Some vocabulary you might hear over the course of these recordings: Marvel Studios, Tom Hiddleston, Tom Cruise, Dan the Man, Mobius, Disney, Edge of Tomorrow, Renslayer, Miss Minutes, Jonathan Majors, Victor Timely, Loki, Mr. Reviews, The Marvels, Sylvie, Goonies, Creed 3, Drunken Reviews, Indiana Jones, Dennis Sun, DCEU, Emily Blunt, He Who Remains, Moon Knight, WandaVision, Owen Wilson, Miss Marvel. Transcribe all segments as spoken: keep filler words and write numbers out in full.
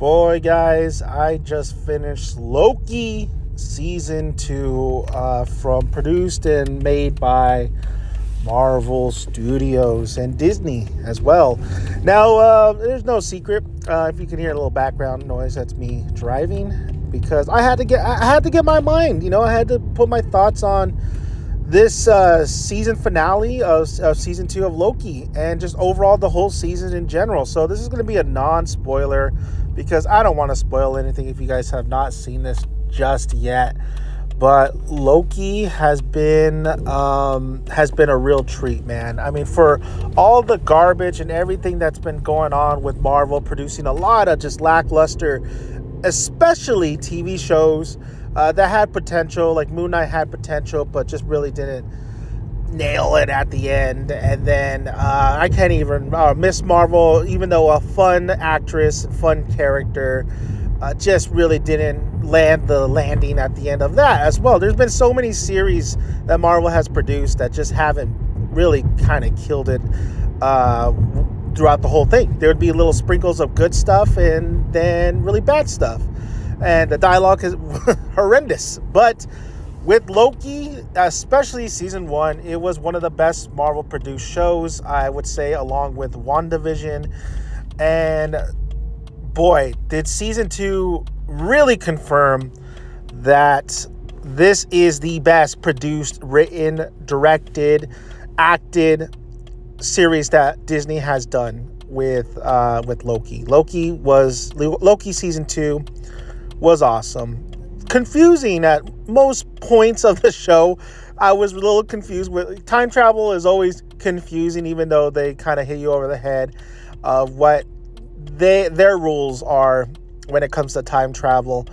boy, guys, I just finished Loki season two, uh, from produced and made by Marvel Studios and Disney as well. Now, uh, there's no secret. Uh, if you can hear a little background noise, that's me driving because I had to get I had to get my mind. You know, I had to put my thoughts on this uh, season finale of, of season two of Loki and just overall the whole season in general. So this is going to be a non-spoiler because I don't want to spoil anything if you guys have not seen this just yet. But Loki has been um, has been a real treat, man. I mean, for all the garbage and everything that's been going on with Marvel, producing a lot of just lackluster, especially T V shows uh, that had potential, like Moon Knight had potential, but just really didn't nail it at the end. And then uh, I can't even, uh, Miss Marvel, even though a fun actress, fun character, Uh, just really didn't land the landing at the end of that as well. There's been so many series that Marvel has produced that just haven't really kind of killed it uh, throughout the whole thing. There would be little sprinkles of good stuff and then really bad stuff. And the dialogue is horrendous. But with Loki, especially season one, it was one of the best Marvel produced shows, I would say, along with WandaVision. And boy, did season two really confirm that this is the best produced, written, directed, acted series that Disney has done with uh, with Loki. Loki was Loki season two was awesome. Confusing at most points of the show. I was a little confused with time travel is always confusing, even though they kind of hit you over the head of what They, their rules are when it comes to time travel.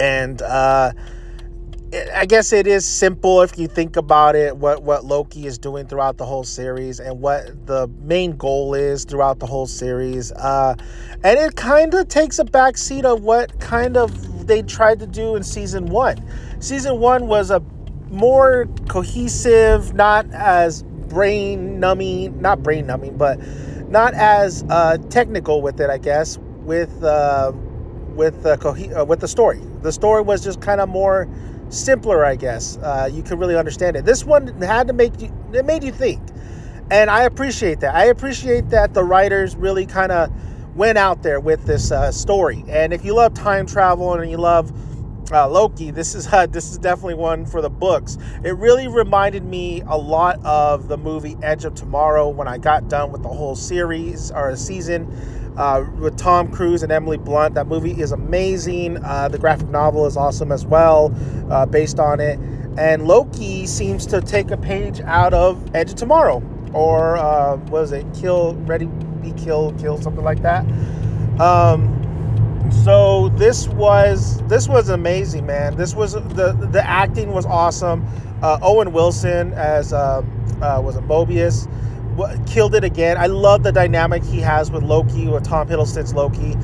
And uh, I guess it is simple if you think about it, what, what Loki is doing throughout the whole series and what the main goal is throughout the whole series. Uh, and it kind of takes a backseat of what kind of they tried to do in season one. Season one was a more cohesive, not as brain-numbing, not brain-numbing, but not as uh, technical with it, I guess, with uh, with uh, uh, with the story. The story was just kind of more simpler, I guess. Uh, you could really understand it. This one had to make you, it made you think, and I appreciate that. I appreciate that the writers really kind of went out there with this uh, story. And if you love time travel and you love uh, Loki, this is uh, this is definitely one for the books. It really reminded me a lot of the movie Edge of Tomorrow when I got done with the whole series or season uh, with Tom Cruise and Emily Blunt. That movie is amazing. Uh, the graphic novel is awesome as well, uh, based on it. And Loki seems to take a page out of Edge of Tomorrow, or uh, what is it? Kill, ready, be killed, kill, something like that. Um, So this was this was amazing, man. This was the the acting was awesome. Uh, Owen Wilson as uh, uh, was a Mobius, killed it again. I love the dynamic he has with Loki, with Tom Hiddleston's Loki.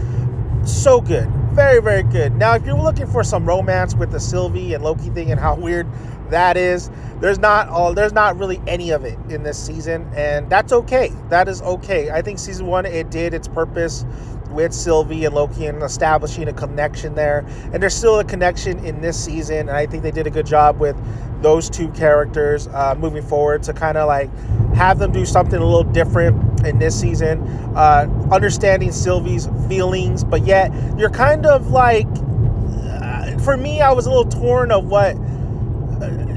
So good, very very good. Now, if you're looking for some romance with the Sylvie and Loki thing and how weird that is, there's not all there's not really any of it in this season, and that's okay. That is okay. I think season one, it did its purpose with Sylvie and Loki and establishing a connection there, and there's still a connection in this season, and I think they did a good job with those two characters uh, moving forward to kind of like have them do something a little different in this season, uh, understanding Sylvie's feelings, but yet you're kind of like, uh, for me, I was a little torn of what uh,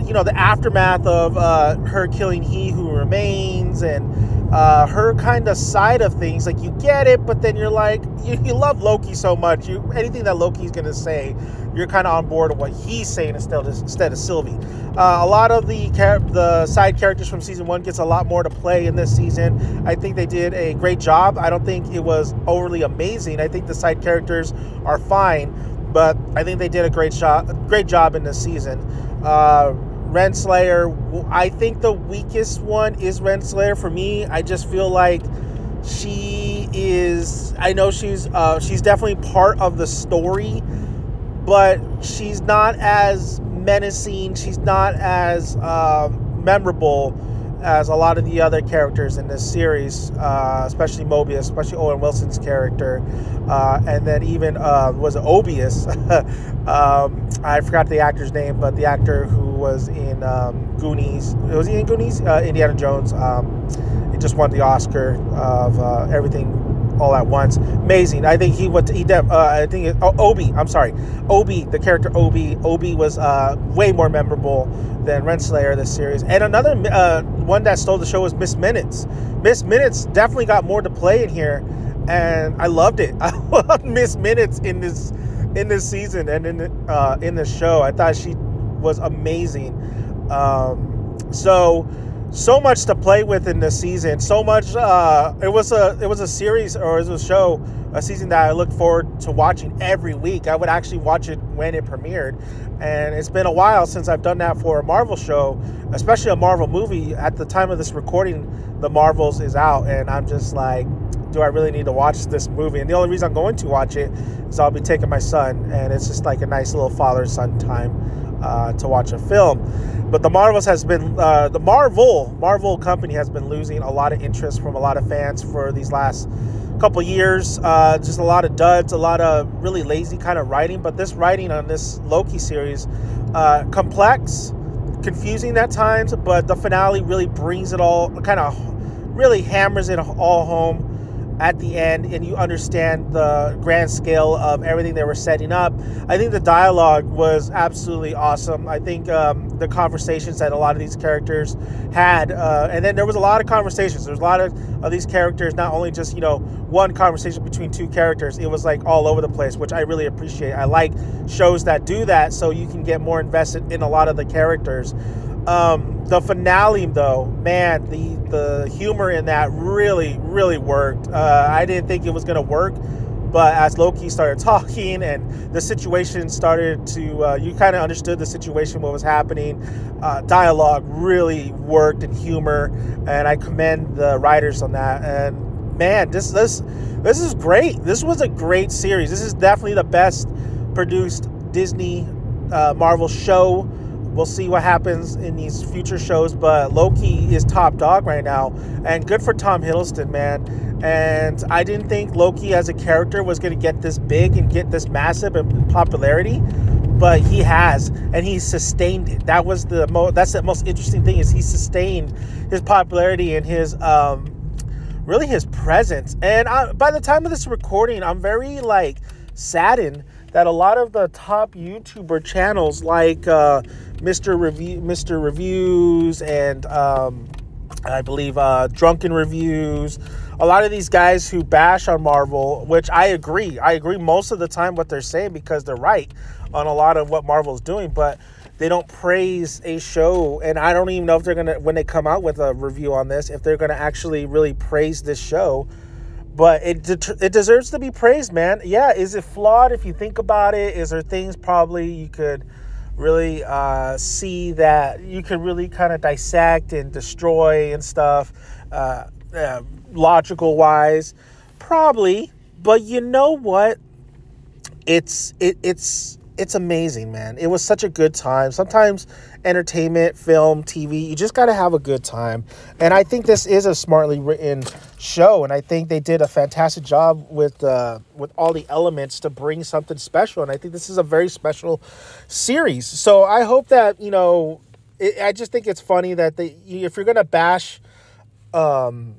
you know, the aftermath of uh, her killing He Who Remains and Uh, her kind of side of things. Like, you get it, but then you're like, you, you love Loki so much, you anything that Loki's gonna say, you're kind of on board with what he's saying instead of, instead of Sylvie. Uh, a lot of the the side characters from season one gets a lot more to play in this season. I think they did a great job. I don't think it was overly amazing. I think the side characters are fine, but I think they did a great job great job in this season. Uh, Renslayer, I think the weakest one is Renslayer for me. I just feel like she is, I know she's uh, she's definitely part of the story, but she's not as menacing. She's not as uh, memorable as a lot of the other characters in this series, uh, especially Mobius, especially Owen Wilson's character, uh, and then even uh, was it Obius? um, I forgot the actor's name, but the actor who was in um, Goonies, was he in Goonies? Uh, Indiana Jones. Um, he just won the Oscar of uh, everything all at once. Amazing. I think he went. He uh, I think it, oh, Obi. I'm sorry, Obi. The character Obi. Obi was uh, way more memorable than Renslayer this series. And another uh, one that stole the show was Miss Minutes. Miss Minutes definitely got more to play in here, and I loved it. I loved Miss Minutes in this in this season and in the, uh, in the show. I thought she was amazing. Um, so. So much to play with in this season. So much. Uh, it was a it was a series or it was a show, a season that I looked forward to watching every week. I would actually watch it when it premiered, and it's been a while since I've done that for a Marvel show, especially a Marvel movie. At the time of this recording, The Marvels is out, and I'm just like, do I really need to watch this movie? And the only reason I'm going to watch it is I'll be taking my son, and it's just like a nice little father-son time. Uh, to watch a film. But the Marvels has been uh, the Marvel Marvel company has been losing a lot of interest from a lot of fans for these last couple years. Uh, just a lot of duds, a lot of really lazy kind of writing. But this writing on this Loki series, uh, complex, confusing at times, but the finale really brings it all, kind of really hammers it all home at the end, and you understand the grand scale of everything they were setting up. I think the dialogue was absolutely awesome. I think um, the conversations that a lot of these characters had, uh, and then there was a lot of conversations. There was a lot of, of these characters, not only just, you know, one conversation between two characters. It was like all over the place, which I really appreciate. I like shows that do that, so you can get more invested in a lot of the characters. Um, the finale, though, man, the the humor in that really, really worked. Uh, I didn't think it was going to work, but as Loki started talking and the situation started to, uh, you kind of understood the situation, what was happening. Uh, dialogue really worked in humor, and I commend the writers on that. And man, this this this is great. This was a great series. This is definitely the best produced Disney uh, Marvel show. We'll see what happens in these future shows, but Loki is top dog right now, and good for Tom Hiddleston, man. And I didn't think Loki as a character was going to get this big and get this massive in popularity, but he has, and he sustained it. That was the mo that's the most interesting thing, is he sustained his popularity and his um, really his presence. And I, by the time of this recording, I'm very like saddened that a lot of the top YouTuber channels like uh, Mister Review, Mister Reviews, and um, I believe uh, Drunken Reviews, a lot of these guys who bash on Marvel, which I agree, I agree most of the time what they're saying, because they're right on a lot of what Marvel's doing, but they don't praise a show. And I don't even know if they're gonna, when they come out with a review on this, if they're gonna actually really praise this show. But it det it deserves to be praised, man. Yeah, is it flawed if you think about it? Is there things probably you could really uh, see that you could really kind of dissect and destroy and stuff, uh, uh, logical-wise? Probably, but you know what? It's it, it's it's amazing, man. It was such a good time. Sometimes entertainment, film, T V, you just got to have a good time. And I think this is a smartly written show, and I think they did a fantastic job with uh, with all the elements to bring something special. And I think this is a very special series. So I hope that, you know, it, I just think it's funny that they, if you're going to bash um,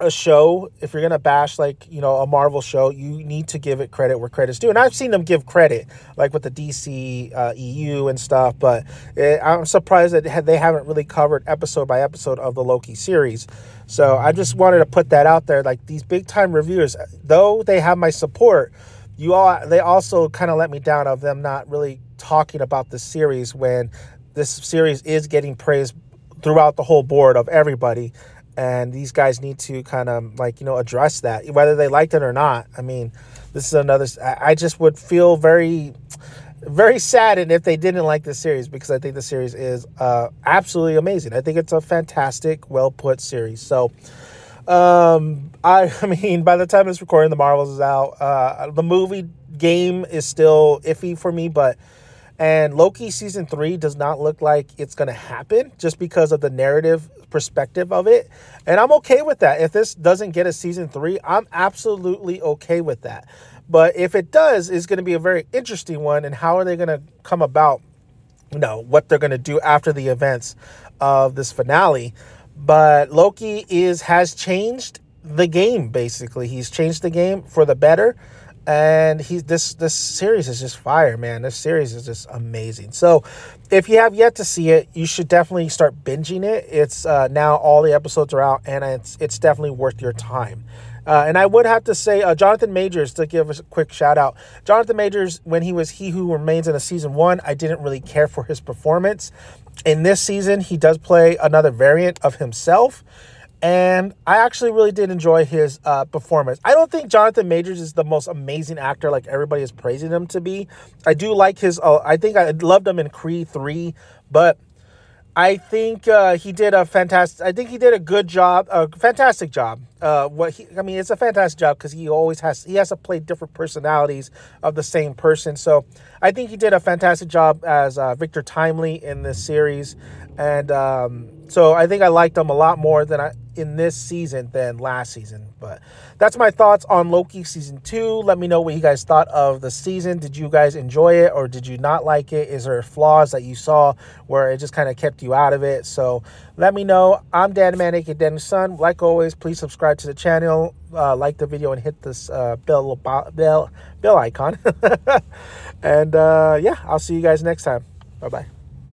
a show, if you're going to bash, like, you know, a Marvel show, you need to give it credit where credit's due. And I've seen them give credit, like with the D C uh, E U and stuff, but it, I'm surprised that they haven't really covered episode by episode of the Loki series. So I just wanted to put that out there. Like, these big time reviewers, though they have my support, you all, they also kind of let me down of them not really talking about the series when this series is getting praised throughout the whole board of everybody. And these guys need to kind of, like, you know, address that, whether they liked it or not. I mean, this is another, I just would feel very, very saddened if they didn't like this series, because I think the series is uh, absolutely amazing. I think it's a fantastic, well-put series. So, um, I, I mean, by the time it's recording, The Marvels is out. Uh, the movie game is still iffy for me, but And Loki season three does not look like it's going to happen just because of the narrative perspective of it. And I'm okay with that. If this doesn't get a season three, I'm absolutely okay with that. But if it does, it's going to be a very interesting one. And how are they going to come about, you know, what they're going to do after the events of this finale. But Loki is has changed the game, basically. He's changed the game for the better. And he's this this series is just fire, man. This series is just amazing. So if you have yet to see it, you should definitely start binging it. It's uh, now all the episodes are out, and it's, it's definitely worth your time. Uh, and I would have to say uh, Jonathan Majors, to give us a quick shout out. Jonathan Majors, when he was He Who Remains in a season one, I didn't really care for his performance. In this season, he does play another variant of himself. And I actually really did enjoy his uh, performance. I don't think Jonathan Majors is the most amazing actor like everybody is praising him to be. I do like his, uh, I think I loved him in Creed three, but I think uh, he did a fantastic, I think he did a good job, a fantastic job. Uh, what he, I mean, it's a fantastic job because he always has, he has to play different personalities of the same person. So I think he did a fantastic job as uh, Victor Timely in this series. And um, so I think I liked him a lot more than I, in this season than last season. But that's my thoughts on Loki season two. Let me know what you guys thought of the season. Did you guys enjoy it or did you not like it? Is there flaws that you saw where it just kind of kept you out of it? So let me know. I'm Dan the Man, aka Dennis Sun. Like always, please subscribe to the channel, uh, like the video, and hit this uh, bell, bell, bell icon. And uh, yeah, I'll see you guys next time. Bye-bye.